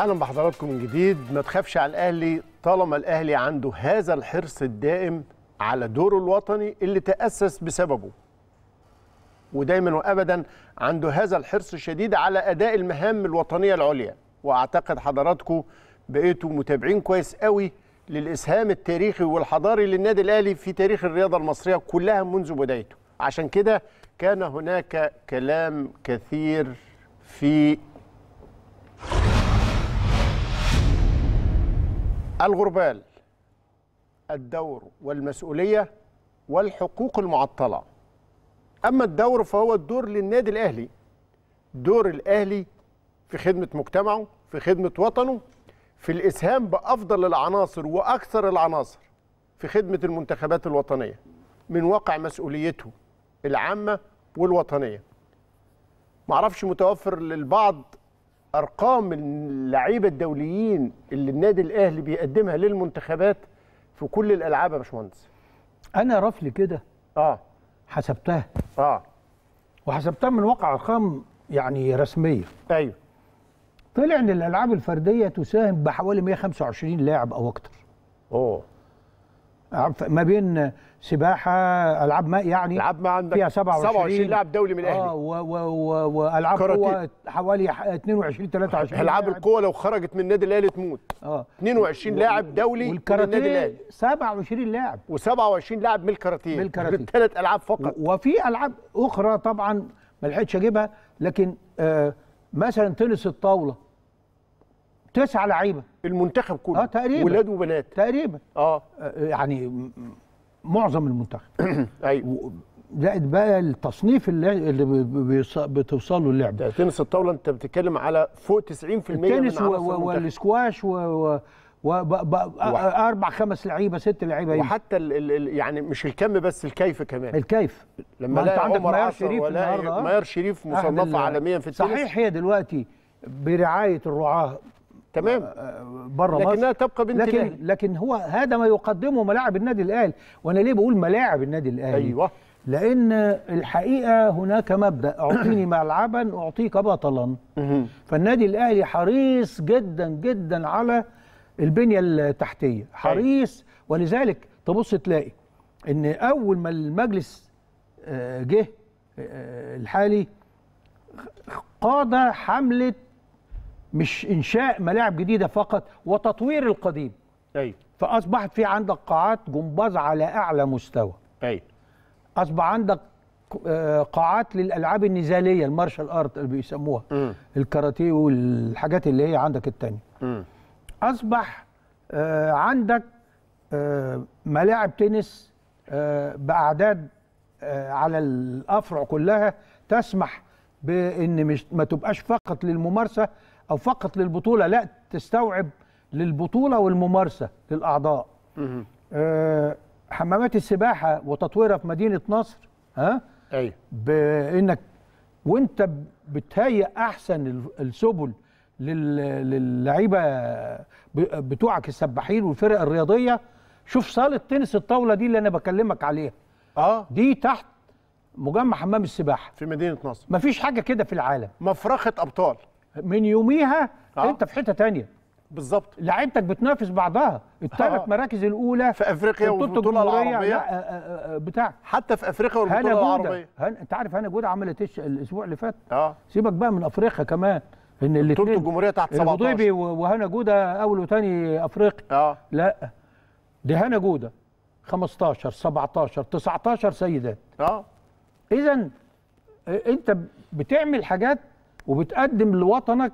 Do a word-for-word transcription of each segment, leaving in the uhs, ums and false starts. اهلا بحضراتكم من جديد. ما تخافش على الاهلي طالما الاهلي عنده هذا الحرص الدائم على دوره الوطني اللي تأسس بسببه، ودايما وابدا عنده هذا الحرص الشديد على اداء المهام الوطنيه العليا. واعتقد حضراتكم بقيتوا متابعين كويس قوي للاسهام التاريخي والحضاري للنادي الاهلي في تاريخ الرياضه المصريه كلها منذ بدايته. عشان كده كان هناك كلام كثير في الغربال، الدور والمسؤولية والحقوق المعطلة. أما الدور فهو الدور للنادي الأهلي، دور الأهلي في خدمة مجتمعه، في خدمة وطنه، في الإسهام بأفضل العناصر وأكثر العناصر في خدمة المنتخبات الوطنية من واقع مسؤوليته العامة والوطنية. معرفش متوفر للبعض أرقام اللعيبة الدوليين اللي النادي الأهلي بيقدمها للمنتخبات في كل الألعاب يا باشمهندس. أنا رفلي كده آه حسبتها آه وحسبتها من واقع أرقام يعني رسمية. أيوه، طلع إن الألعاب الفردية تساهم بحوالي مئة وخمسة وعشرين لاعب أو أكتر. أوه، ما بين سباحة، ألعاب ماء، يعني ألعاب ماء عندك فيها سبعة وعشرين لاعب دولي من الأهلي. اه وألعاب قوة حوالي اثنين وعشرين ثلاثة وعشرين. ألعاب القوة لو خرجت من النادي الأهلي تموت. اه اثنين وعشرين لاعب دولي من النادي الأهلي، سبعة وعشرين لاعب، وسبعة وعشرين لاعب من الكاراتيه، من الكاراتيه، ثلاث ألعاب فقط. وفي ألعاب أخرى طبعا ما لحقتش أجيبها، لكن آه مثلا تنس الطاولة تسعة لعيبة المنتخب كله آه تقريبا، ولاد وبنات تقريبا اه يعني معظم المنتخب. ايوه، زائد بقى التصنيف اللي, اللي بتوصله اللعبه. تنس الطاوله انت بتتكلم على فوق تسعين في المئة من التنس والسكواش و اربع خمس لعيبه ست لعيبه، وحتى ال ال يعني مش الكم بس، الكيف كمان. الكيف لما انت عندك ميار شريف النهارده، ميار شريف مصنفه عالميا في التنس. صحيح هي دلوقتي برعايه الرعاه تمام بره مصر، لكنها تبقى بنت لكن الأهل. لكن هو هذا ما يقدمه ملاعب النادي الاهلي. وانا ليه بقول ملاعب النادي الاهلي؟ ايوه، لان الحقيقه هناك مبدا اعطيني ملعبا اعطيك بطلا. فالنادي الاهلي حريص جدا جدا على البنيه التحتيه، حريص. ولذلك تبص تلاقي ان اول ما المجلس جه الحالي قاد حمله مش إنشاء ملاعب جديدة فقط وتطوير القديم. أيوة، فأصبحت في عندك قاعات جمباز على أعلى مستوى. أيوة، أصبح عندك قاعات للألعاب النزالية، المارشال أرت اللي بيسموها، الكاراتيه والحاجات اللي هي عندك التانية. م. أصبح عندك ملاعب تنس بأعداد على الأفرع كلها تسمح بإن مش ما تبقاش فقط للممارسة أو فقط للبطولة، لا تستوعب للبطولة والممارسة للأعضاء. أه، حمامات السباحة وتطويرها في مدينة نصر. ها؟ أيوه، بإنك وأنت بتهيئ أحسن السبل للعيبة بتوعك السباحين والفرق الرياضية. شوف صالة تنس الطاولة دي اللي أنا بكلمك عليها، أه دي تحت مجمع حمام السباحة في مدينة نصر. مفيش حاجة كده في العالم، مفرخة أبطال. من يوميها آه. انت في حته تانية بالظبط، لعيبتك بتنافس بعضها. الثلاث آه. مراكز الاولى في افريقيا والبطوله العربيه بتاعك، حتى في افريقيا والبطوله العربيه. هن... انت عارف هنا جوده عملت ايش الاسبوع اللي فات؟ اه سيبك بقى من افريقيا كمان، ان الاثنين بطوله الجمهوريه تحت سبعتاشر، الغضيبي وهنا جوده اول وثاني افريقي. اه لا، دي هنا جوده خمستاشر سبعتاشر تسعتاشر سيدات. اه اذا انت بتعمل حاجات وبتقدم لوطنك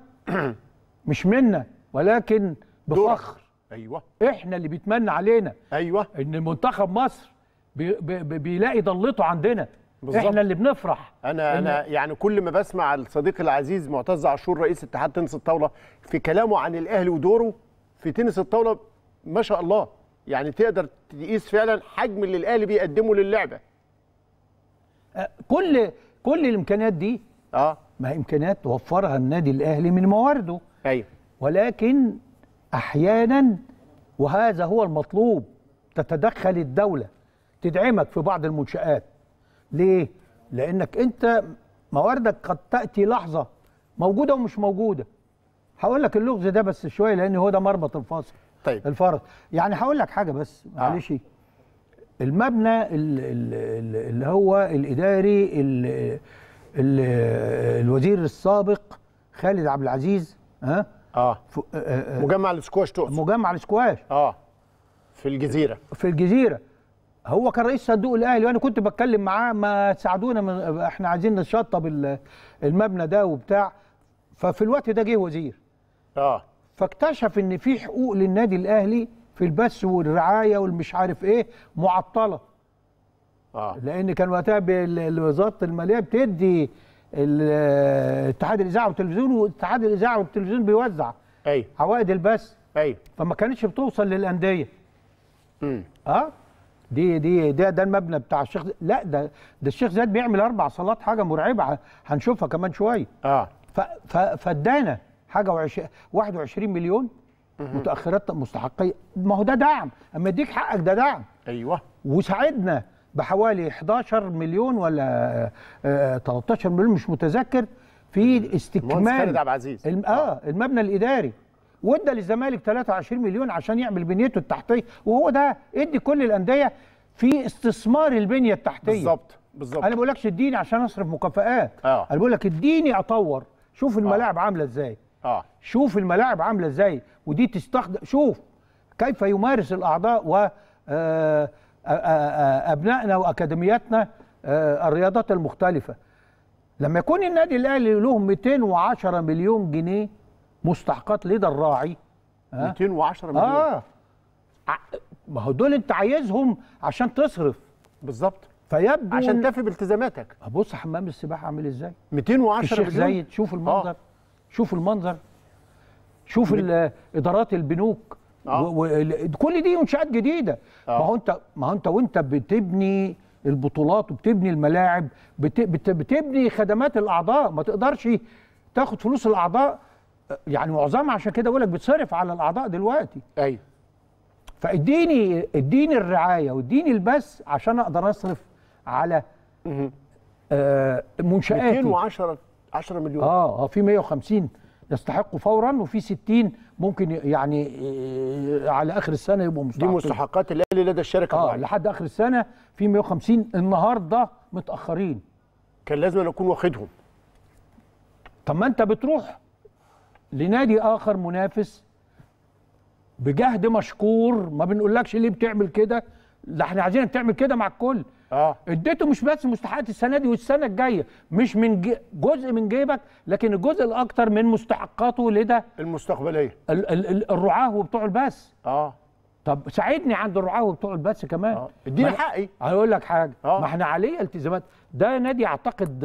مش منا ولكن بفخر. ايوه، احنا اللي بيتمنى علينا. ايوه، ان منتخب مصر بي بي بيلاقي ضلته عندنا بالزبط. احنا اللي بنفرح. انا انا يعني كل ما بسمع الصديق العزيز معتز عاشور رئيس اتحاد تنس الطاوله في كلامه عن الاهلي ودوره في تنس الطاوله، ما شاء الله، يعني تقدر تقيس فعلا حجم اللي الاهلي بيقدمه للعبه. كل كل الامكانيات دي اه ما إمكانيات توفرها النادي الأهلي من موارده. أيوة، ولكن أحيانا وهذا هو المطلوب تتدخل الدولة تدعمك في بعض المنشآت. ليه؟ لأنك أنت مواردك قد تأتي لحظة موجودة ومش موجودة، هقول لك اللغز ده بس شويه لان هو ده مربط الفاصل. طيب الفرس يعني هقول لك حاجه بس معلش. آه. المبنى اللي هو الاداري الوزير السابق خالد عبد العزيز ها اه, آه. مجمع الاسكواش تقصد؟ مجمع الاسكواش اه في الجزيره. في الجزيره هو كان رئيس صندوق الاهلي وانا كنت بتكلم معاه ما تساعدونا من... احنا عايزين نشطب المبنى ده وبتاع. ففي الوقت ده جه وزير اه فاكتشف ان في حقوق للنادي الاهلي في البث والرعايه والمش عارف ايه معطله. اه لان كان وقتها وزاره الماليه بتدي اتحاد الاذاعه والتلفزيون واتحاد الاذاعه والتلفزيون بيوزع ايوه عوائد البث ايوه فما كانتش بتوصل للانديه. امم اه دي دي ده ده المبنى بتاع الشيخ. لا ده ده الشيخ زياد بيعمل اربع صالات حاجه مرعبه هنشوفها كمان شويه. اه فادانا حاجه وعش... واحد وعشرين مليون متاخرات مستحقيه. ما هو ده دعم اما يديك حقك ده دعم. ايوه وساعدنا بحوالي احد عشر مليون ولا ثلاثة عشر مليون مش متذكر في استكمال خالد عبد العزيز الم... اه المبنى الاداري. وادى للزمالك ثلاثة وعشرين مليون عشان يعمل بنيته التحتيه وهو ده ادي كل الانديه في استثمار البنيه التحتيه. بالظبط بالظبط. انا ما بقولكش اديني عشان اصرف مكافآت. آه. انا بقولك اديني اطور. شوف الملاعب آه. عامله ازاي. اه شوف الملاعب عامله ازاي ودي تستخدم. شوف كيف يمارس الاعضاء و ابنائنا واكاديمياتنا الرياضات المختلفه. لما يكون النادي الاهلي له مئتين وعشرة مليون جنيه مستحقات لدى الراعي. آه؟ مئتين وعشرة مليون اه ما هو دول انت عايزهم عشان تصرف. بالظبط فيبدو عشان تفي بالتزاماتك. بص حمام السباحه عامل ازاي مئتين وعشرة الشيخ مليون زايد. شوف المنظر. آه. شوف المنظر شوف مت... ادارات البنوك. آه. و... و... كل دي منشآت جديده. آه. ما هو انت ما هو انت وانت بتبني البطولات وبتبني الملاعب بت... بت... بتبني خدمات الاعضاء. ما تقدرش تاخد فلوس الاعضاء يعني معظمها عشان كده بقول لك بتصرف على الاعضاء دلوقتي. ايوه فاديني اديني الرعايه واديني البث عشان اقدر اصرف على آه منشآتي. مئتين وعشرة عشرة مليون اه اه في مئة وخمسين يستحقوا فورا وفي ستين ممكن يعني آه على اخر السنه يبقوا مستحقين. دي مستحقات الاهلي لدى الشركه. اه لحد اخر السنه في مئة وخمسين النهارده متاخرين. كان لازم اكون واخدهم. طب ما انت بتروح لنادي اخر منافس بجهد مشكور ما بنقولكش ليه بتعمل كده. لا احنا عايزينك تعمل كده مع الكل. اه اديته مش بس مستحقات السنه دي والسنه الجايه مش من جي... جزء من جيبك لكن الجزء الاكثر من مستحقاته لدى المستقبليه ال... ال... ال... الرعاه وبتوع البث. اه طب ساعدني عند الرعاه وبتوع البث كمان. آه. اديني حقي. هقول لك حاجه. آه. ما احنا عليه التزامات. ده نادي اعتقد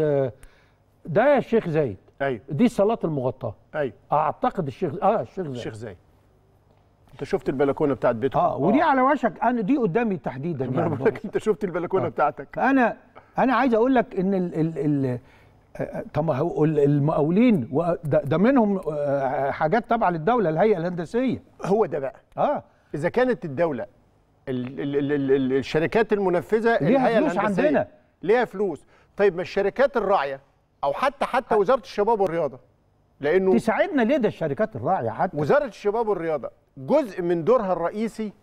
ده الشيخ زايد. ايوه دي الصالات المغطاه. ايوه اعتقد الشيخ اه الشيخ زايد. الشيخ زايد انت شفت البلكونه بتاعت بيتهم. اه ودي على وشك انا دي قدامي تحديدا. يعني بقولك انت شفت البلكونه آه. بتاعتك. انا انا عايز اقول لك ان ال ال ال طب المقاولين ده, ده منهم حاجات تابعه للدوله الهيئه الهندسيه. هو ده بقى اه اذا كانت الدوله ال ال ال الشركات المنفذه ليها فلوس عندنا ليها فلوس. طيب ما الشركات الراعيه او حتى حتى وزاره الشباب والرياضه لانه تساعدنا ليه ده الشركات الراعيه حتى وزاره الشباب والرياضه جزء من دورها الرئيسي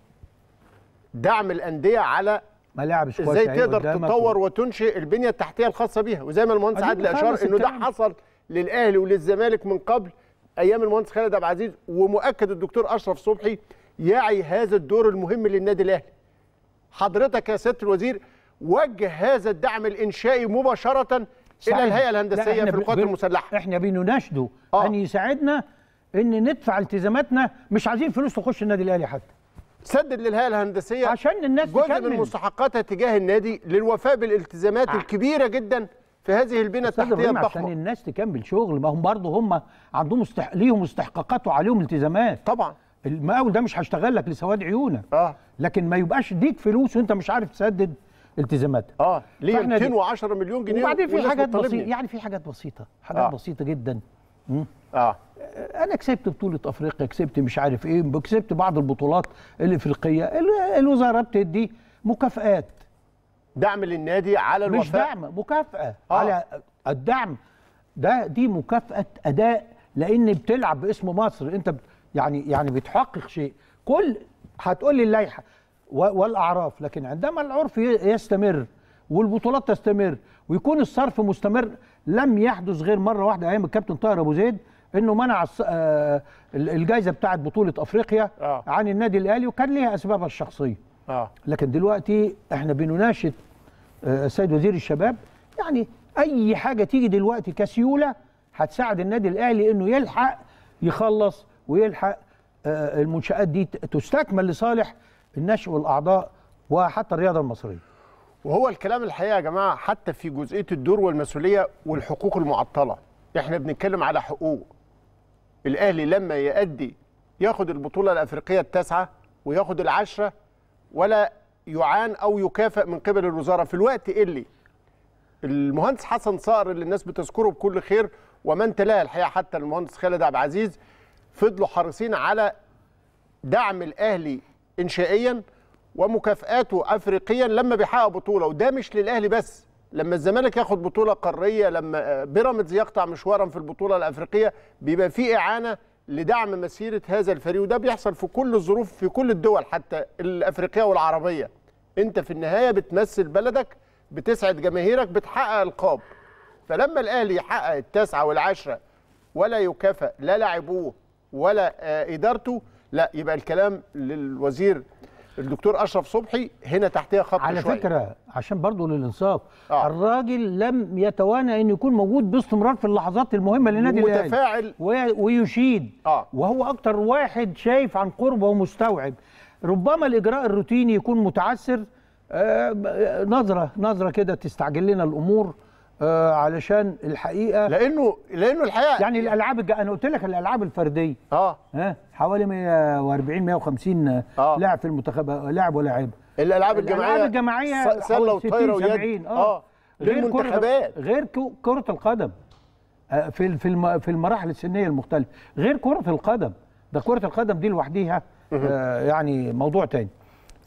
دعم الانديه على ملاعب سكواش ازاي تقدر تطور و... وتنشئ البنيه التحتيه الخاصه بيها. وزي ما المهندس عدلي اشار انه ده حصل للاهلي وللزمالك من قبل ايام المهندس خالد عبد العزيز ومؤكد الدكتور اشرف صبحي يعي هذا الدور المهم للنادي الاهلي. حضرتك يا سياده الوزير وجه هذا الدعم الانشائي مباشره الى الهيئه الهندسيه في القوات بي... المسلحه. احنا بنناشده آه. ان يساعدنا ان ندفع التزاماتنا. مش عايزين فلوس تخش النادي الاهلي حتى. سدد للهيئه الهندسيه عشان الناس تكمل جزء من مستحقاتها تجاه النادي للوفاء بالالتزامات آه. الكبيره جدا في هذه البنى التحتيه الضخمه عشان الناس تكمل شغل. ما هم برضه هم عندهم استح... ليهم استحقاقات وعليهم التزامات. طبعا المقاول ده مش هيشتغل لك لسواد عيونك. اه لكن ما يبقاش ديك فلوس وانت مش عارف تسدد التزاماتك. اه ليه مئتين وعشرة مليون جنيه وبعدين في حاجات بسيطه يعني في حاجات بسيطه حاجات آه. بسيطه جدا. اه انا كسبت بطوله افريقيا كسبت مش عارف ايه كسبت بعض البطولات الافريقيه. الوزاره بتدي مكافآت دعم للنادي على الوفاء. مش دعم مكافاه آه. على الدعم ده. دي مكافاه اداء لان بتلعب باسم مصر، انت يعني يعني بتحقق شيء. كل هتقول لي اللائحه والاعراف، لكن عندما العرف يستمر والبطولات تستمر ويكون الصرف مستمر، لم يحدث غير مره واحده ايام الكابتن طاهر ابو زيد انه منع الجائزه بتاعه بطوله افريقيا آه. عن النادي الاهلي، وكان ليها اسبابها الشخصيه آه. لكن دلوقتي احنا بنناشد السيد وزير الشباب، يعني اي حاجه تيجي دلوقتي كسيوله هتساعد النادي الاهلي انه يلحق يخلص ويلحق المنشآت دي تستكمل لصالح النشء والاعضاء وحتى الرياضه المصريه. وهو الكلام الحقيقه يا جماعه حتى في جزئيه الدور والمسؤوليه والحقوق المعطله، احنا بنتكلم على حقوق. الاهلي لما يؤدي ياخد البطوله الافريقيه التاسعه وياخد العشره ولا يعان او يكافئ من قبل الوزاره، في الوقت اللي المهندس حسن صقر اللي الناس بتذكره بكل خير ومن تلاه الحقيقه، حتى المهندس خالد عبد العزيز، فضلوا حريصين على دعم الاهلي انشائيا ومكافئاته افريقيا لما بيحقق بطوله. وده مش للاهلي بس، لما الزمالك ياخد بطوله قاريه، لما بيراميدز يقطع مشوارا في البطوله الافريقيه، بيبقى في اعانه لدعم مسيره هذا الفريق. وده بيحصل في كل الظروف في كل الدول حتى الافريقيه والعربيه. انت في النهايه بتمثل بلدك، بتسعد جماهيرك، بتحقق القاب. فلما الاهلي يحقق التاسعه والعشره ولا يكافئ لا لاعبوه ولا ادارته، لا يبقى الكلام للوزير الدكتور أشرف صبحي هنا تحتها خط على شوية. فكرة عشان برضو للإنصاف آه. الراجل لم يتوانى أن يكون موجود باستمرار في اللحظات المهمة للنادي الأهلي، متفاعل ويشيد آه. وهو أكتر واحد شايف عن قرب ومستوعب. ربما الإجراء الروتيني يكون متعسر، آه نظرة نظرة كده تستعجل لنا الأمور، آه علشان الحقيقة لأنه لأنه الحقيقة يعني الألعاب الج... أنا قلت لك الألعاب الفردية آه ها حوالي مية واربعين مية وخمسين آه. لاعب في المنتخب، لاعب ولاعيبة. الألعاب الجماعية الألعاب الجماعية سلة وطايرة ويد آه غير كرة غير كرة القدم آه في في في المراحل السنية المختلفة، غير كرة القدم. ده كرة القدم دي لوحديها آه يعني موضوع تاني.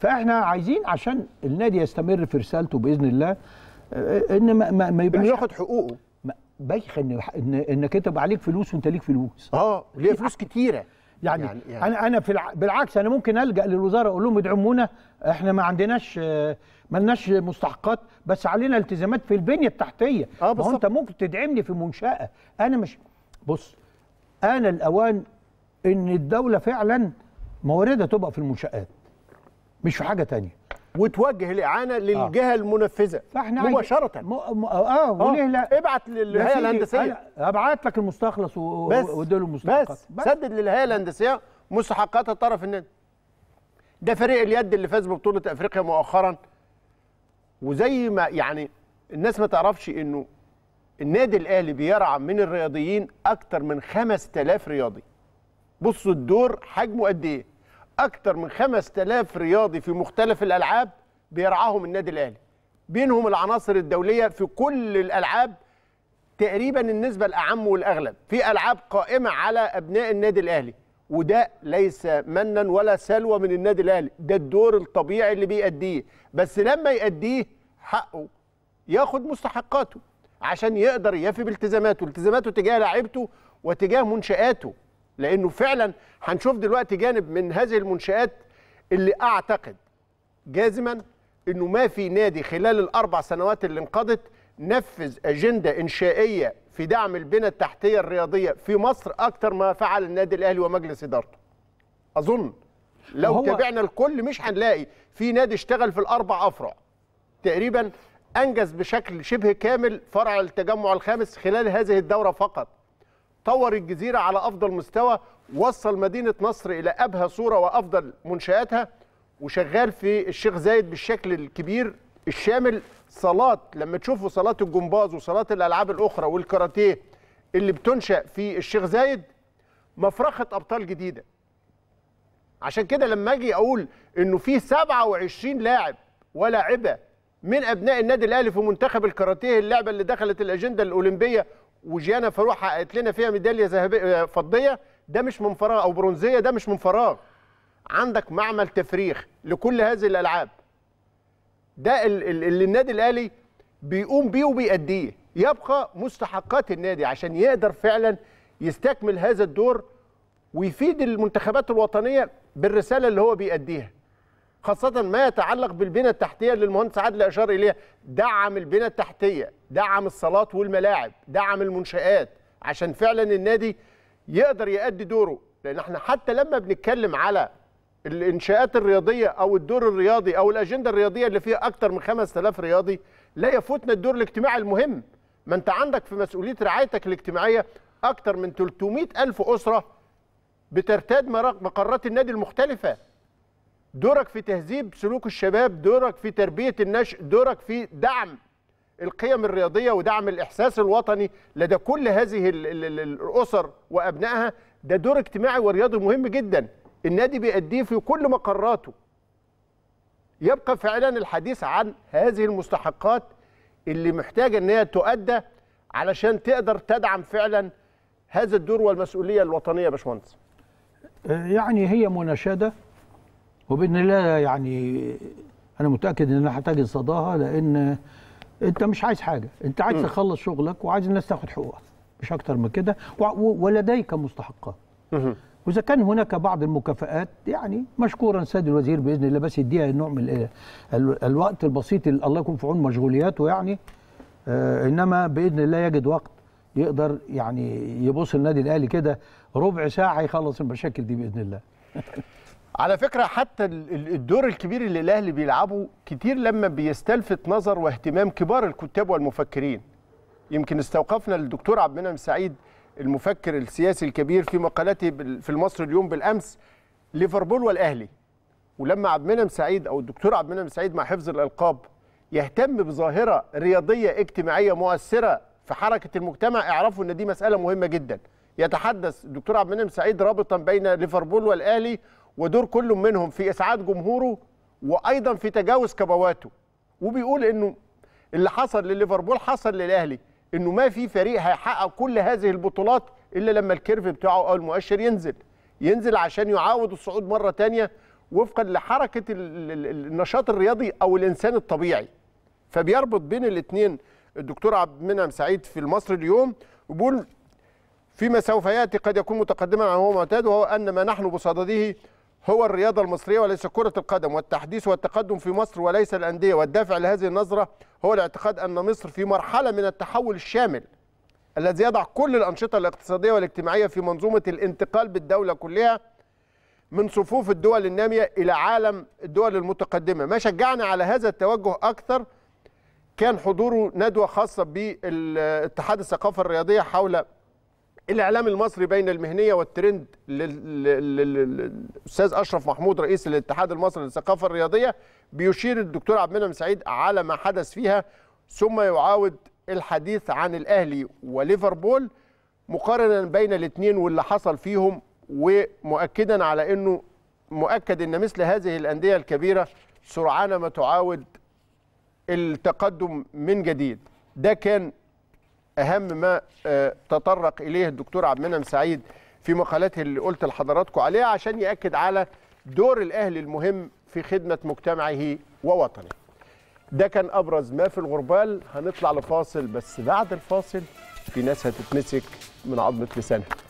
فإحنا عايزين عشان النادي يستمر في رسالته بإذن الله، ان ما ما يبقاش ياخد حقوقه. بايخ ان انك انت عليك فلوس وانت ليك فلوس اه ليه فلوس كتيره يعني, يعني, يعني انا انا في الع... بالعكس انا ممكن الجا للوزاره اقول لهم ادعمونا، احنا ما عندناش ما لناش مستحقات بس علينا التزامات في البنيه التحتيه. اه بس انت ممكن تدعمني في منشاه انا مش بص. انا الاوان ان الدوله فعلا مواردها تبقى في المنشات مش في حاجه ثانيه، وتوجه الاعانه للجهه آه. المنفذه مباشره م... م... اه وليه لا؟ ابعت للهيئه الهندسيه، ابعت لك المستخلص وادي له المستحقات بس. بس سدد للهيئه الهندسيه مستحقات الطرف النادي. ده فريق اليد اللي فاز ببطوله افريقيا مؤخرا، وزي ما يعني الناس ما تعرفش انه النادي الاهلي بيرعى من الرياضيين اكثر من خمسة آلاف رياضي. بصوا الدور حجمه قد ايه؟ أكثر من خمسة آلاف رياضي في مختلف الألعاب بيرعاهم النادي الأهلي، بينهم العناصر الدولية في كل الألعاب تقريبا النسبة الأعم والأغلب، في ألعاب قائمة على أبناء النادي الأهلي، وده ليس منا ولا سلوى من النادي الأهلي، ده الدور الطبيعي اللي بيأديه، بس لما يأديه حقه ياخد مستحقاته عشان يقدر يفي بالتزاماته، التزاماته تجاه لاعيبته وتجاه منشآته. لأنه فعلا هنشوف دلوقتي جانب من هذه المنشآت اللي أعتقد جازما أنه ما في نادي خلال الأربع سنوات اللي انقضت نفذ أجندة إنشائية في دعم البنى التحتية الرياضية في مصر أكتر ما فعل النادي الأهلي ومجلس إدارته. أظن لو تابعنا الكل مش هنلاقي في نادي اشتغل في الأربع أفرع تقريبا، أنجز بشكل شبه كامل فرع التجمع الخامس خلال هذه الدورة فقط، طور الجزيرة على أفضل مستوى، وصل مدينة نصر إلى أبهى صورة وأفضل منشآتها، وشغال في الشيخ زايد بالشكل الكبير الشامل. صالات لما تشوفوا صالات الجمباز وصالات الألعاب الأخرى والكاراتيه اللي بتنشأ في الشيخ زايد مفرخة أبطال جديدة. عشان كده لما أجي أقول إنه في سبعة وعشرين لاعب ولاعبة من أبناء النادي الأهلي في منتخب الكاراتيه، اللعبة اللي دخلت الأجندة الأولمبية وجيانا فاروق حققت لنا فيها ميداليه ذهبيه فضيه، ده مش من فراغ، او برونزيه، ده مش من فراغ. عندك معمل تفريخ لكل هذه الالعاب، ده اللي النادي الاهلي بيقوم بيه وبيأديه. يبقى مستحقات النادي عشان يقدر فعلا يستكمل هذا الدور ويفيد المنتخبات الوطنيه بالرساله اللي هو بيأديها، خاصه ما يتعلق بالبنى التحتيه اللي المهندس عدلي اشار اليها. دعم البنى التحتيه، دعم الصالات والملاعب، دعم المنشآت، عشان فعلا النادي يقدر يأدي دوره. لان احنا حتى لما بنتكلم على الانشاءات الرياضيه او الدور الرياضي او الاجنده الرياضيه اللي فيها اكثر من خمسة آلاف رياضي، لا يفوتنا الدور الاجتماعي المهم. ما انت عندك في مسؤوليه رعايتك الاجتماعيه اكثر من ثلاثمائة ألف اسره بترتاد مقرات النادي المختلفه. دورك في تهذيب سلوك الشباب، دورك في تربيه النشء، دورك في دعم القيم الرياضيه ودعم الاحساس الوطني لدى كل هذه الاسر وابنائها. ده دور اجتماعي ورياضي مهم جدا النادي بيأديه في كل مقراته. يبقى فعلا الحديث عن هذه المستحقات اللي محتاجه ان هي تؤدى علشان تقدر تدعم فعلا هذا الدور والمسؤوليه الوطنيه يا باشمهندس. يعني هي مناشده، وباذن الله يعني انا متاكد ان انا هتجد صداها، لان انت مش عايز حاجه، انت عايز م. تخلص شغلك وعايز الناس تاخد حقوقها، مش اكتر من كده، ولديك مستحقات. واذا كان هناك بعض المكافآت يعني مشكورا سيد الوزير باذن الله، بس يديها نوع من الوقت البسيط اللي الله يكون في عون مشغولياته يعني. آه انما باذن الله يجد وقت يقدر يعني يبص النادي الاهلي كده ربع ساعه يخلص المشاكل دي باذن الله. على فكره حتى الدور الكبير اللي الاهلي بيلعبه كتير لما بيستلفت نظر واهتمام كبار الكتاب والمفكرين. يمكن استوقفنا الدكتور عبد المنعم سعيد المفكر السياسي الكبير في مقالته في المصري اليوم بالامس، ليفربول والاهلي. ولما عبد المنعم سعيد او الدكتور عبد المنعم سعيد مع حفظ الالقاب يهتم بظاهره رياضيه اجتماعيه مؤثره في حركه المجتمع، اعرفوا ان دي مساله مهمه جدا. يتحدث الدكتور عبد المنعم سعيد رابطا بين ليفربول والاهلي ودور كل منهم في اسعاد جمهوره وايضا في تجاوز كبواته. وبيقول انه اللي حصل لليفربول حصل للاهلي، انه ما في فريق هيحقق كل هذه البطولات الا لما الكيرف بتاعه او المؤشر ينزل ينزل عشان يعاود الصعود مره ثانيه وفقا لحركه النشاط الرياضي او الانسان الطبيعي. فبيربط بين الاثنين الدكتور عبد المنعم سعيد في المصري اليوم، وبيقول فيما سوف ياتي قد يكون متقدما عن هو معتاد، وهو ان ما نحن بصدده هو الرياضه المصريه وليس كره القدم، والتحديث والتقدم في مصر وليس الانديه، والدافع لهذه النظره هو الاعتقاد ان مصر في مرحله من التحول الشامل الذي يضع كل الانشطه الاقتصاديه والاجتماعيه في منظومه الانتقال بالدوله كلها من صفوف الدول الناميه الى عالم الدول المتقدمه. ما شجعنا على هذا التوجه اكثر كان حضوره ندوه خاصه بالاتحاد الثقافه الرياضيه حول الإعلام المصري بين المهنية والترند للأستاذ أشرف محمود رئيس الاتحاد المصري للثقافة الرياضية. بيشير الدكتور عبد المنعم سعيد على ما حدث فيها، ثم يعاود الحديث عن الأهلي وليفربول مقارنة بين الاثنين واللي حصل فيهم، ومؤكدا على أنه مؤكد أن مثل هذه الأندية الكبيرة سرعان ما تعاود التقدم من جديد. ده كان أهم ما تطرق إليه الدكتور عبد المنعم سعيد في مقالته اللي قلت لحضراتكم عليها، عشان يأكد على دور الأهلي المهم في خدمة مجتمعه ووطنه. ده كان أبرز ما في الغربال. هنطلع لفاصل، بس بعد الفاصل في ناس هتتمسك من عظمة لسانها.